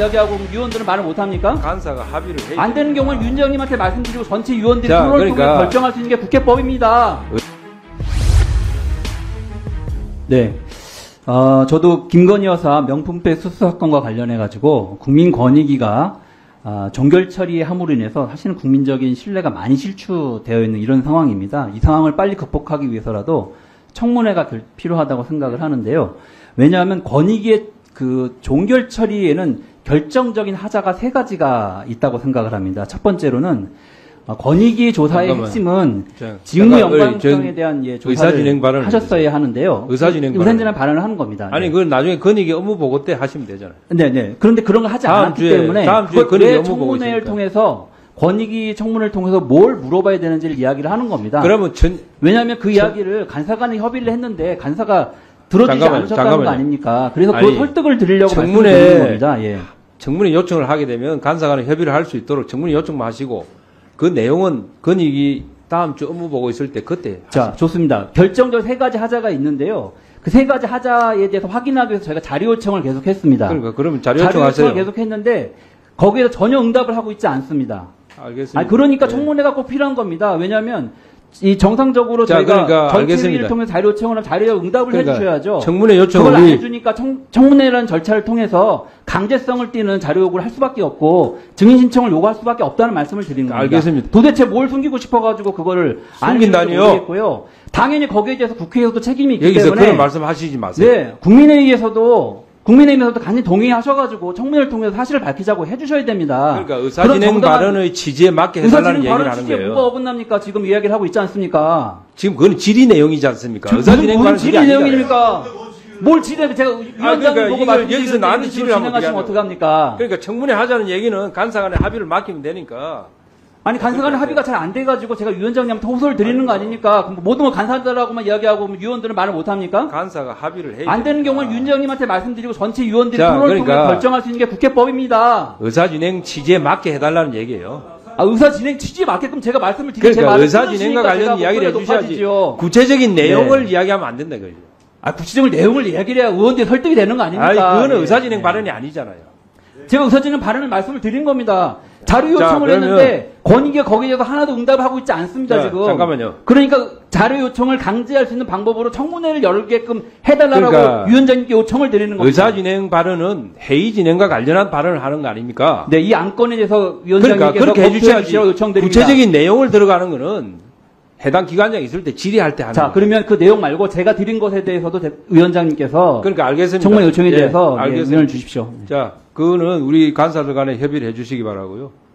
이야기하고 위원들은 말을 못합니까? 간사가 합의를 해야 안 되는 경우는 위원장님한테 말씀드리고 전체 위원들이 토론을 통해 결정할 수 있는 게 국회법입니다. 네. 저도 김건희 여사 명품백 수수 사건과 관련해가지고 국민권익위가 종결 처리함으로 인해서 사실은 국민적인 신뢰가 많이 실추되어 있는 이런 상황입니다. 이 상황을 빨리 극복하기 위해서라도 청문회가 필요하다고 생각을 하는데요. 왜냐하면 권익위의 그 종결 처리에는 결정적인 하자가 세 가지가 있다고 생각을 합니다. 첫 번째로는 권익위 조사의 잠깐만. 핵심은 직무 연관성에 대한 조사를 하셨어야 하는데요. 의사진행 발언을 하는 겁니다. 아니 네. 그건 나중에 권익위 업무 보고 때 하시면 되잖아요. 네네. 그런데 그런 걸 하지 않았기 때문에 왜 청문회를 통해서 권익위 청문회를 통해서 뭘 물어봐야 되는지를 이야기를 하는 겁니다. 그러면 왜냐하면 그 이야기를 간사 간에 협의를 했는데 간사가 들어주지 않으셨다는 거 아닙니까? 그래서 그 설득을 드리려고 말씀드리는 겁니다. 예. 청문회 요청을 하게 되면 간사 간에 협의를 할 수 있도록 청문회 요청만 하시고 그 내용은 권익위 다음 주 업무 보고 있을 때 그때. 자, 하십니다. 좋습니다. 결정적 세 가지 하자가 있는데요. 그 세 가지 하자에 대해서 확인하기 위해서 저희가 자료 요청을 계속했습니다. 그러니까 그러면 자료 요청을 하세요. 자료 요청을 계속했는데 거기에서 전혀 응답을 하고 있지 않습니다. 알겠습니다. 아니, 그러니까 청문회가 꼭 필요한 겁니다. 왜냐하면 이 정상적으로 저희가 전체위를 통해서 자료 요청을 자료 응답을 해주셔야죠. 청문회 요청을 그걸 안 해주니까 청문회라는 절차를 통해서 강제성을 띠는 자료 요구를 할 수밖에 없고 증인 신청을 요구할 수밖에 없다는 말씀을 드리는 겁니다. 알겠습니다. 도대체 뭘 숨기고 싶어가지고 그거를 안 숨긴다니요? 당연히 거기에 대해서 국회에서도 책임이 있기 때문에 여기서 그런 말씀하시지 마세요. 네, 국민의힘에서도 간이 동의하셔가지고 청문회를 통해서 사실을 밝히자고 해주셔야 됩니다. 그러니까 의사진행 발언의 취지에 맞게 해달라는 얘기를 하는 거예요. 뭐가 어긋납니까? 지금 이야기를 하고 있지 않습니까? 지금 그건 질의 내용이지 않습니까? 의사진행 발언 질의 내용입니까? 뭘 질의? 제가 위원장님 보고 말씀드리는데 나한테 질의를 진행하시면 어떡합니까? 그러니까 청문회 하자는 얘기는 간사 간의 합의를 맡기면 되니까. 아니 간사 간의 합의가 잘 안 돼가지고 제가 위원장님한테 호소를 드리는 거 아닙니까? 모든 걸 간사들하고만 이야기하고 위원들은 말을 못합니까? 간사가 합의를 해야 안 되는 경우는 위원장님한테 말씀드리고 전체 위원들이 토론을 통해 결정할 수 있는 게 국회법입니다. 의사진행 취지에 맞게 해달라는 얘기예요. 의사진행 취지에 맞게끔 제가 말씀을 드리는 게 맞아요. 의사진행과 관련 이야기를 해주셔야지 구체적인 내용을 이야기하면 안 된다 그거죠. 구체적인 내용을 이야기를 해야 의원들이 설득이 되는 거 아닙니까? 아니 그거는 의사진행 발언이 아니잖아요. 제가 의사진행 발언을 말씀을 드린 겁니다. 자료 요청을 했는데 권익위가 거기에 대해서 하나도 응답을 하고 있지 않습니다. 지금. 잠깐만요. 그러니까 자료 요청을 강제할 수 있는 방법으로 청문회를 열게끔 해달라고 그러니까 위원장님께 요청을 드리는 겁니다. 의사진행 발언은 회의 진행과 관련한 발언을 하는 거 아닙니까? 네, 이 안건에 대해서 위원장님께서 그러니까 그렇게 해주셔야지요. 요청드립니다. 구체적인 내용을 들어가는 거는 해당 기관장 있을 때 질의할 때 하는 자, 거예요. 그러면 그 내용 말고 제가 드린 것에 대해서도 위원장님께서 그러니까 알겠습니다. 청문회 요청에 대해서 의견을 주십시오. 자. 그거는 우리 간사들 간에 협의를 해주시기 바라고요.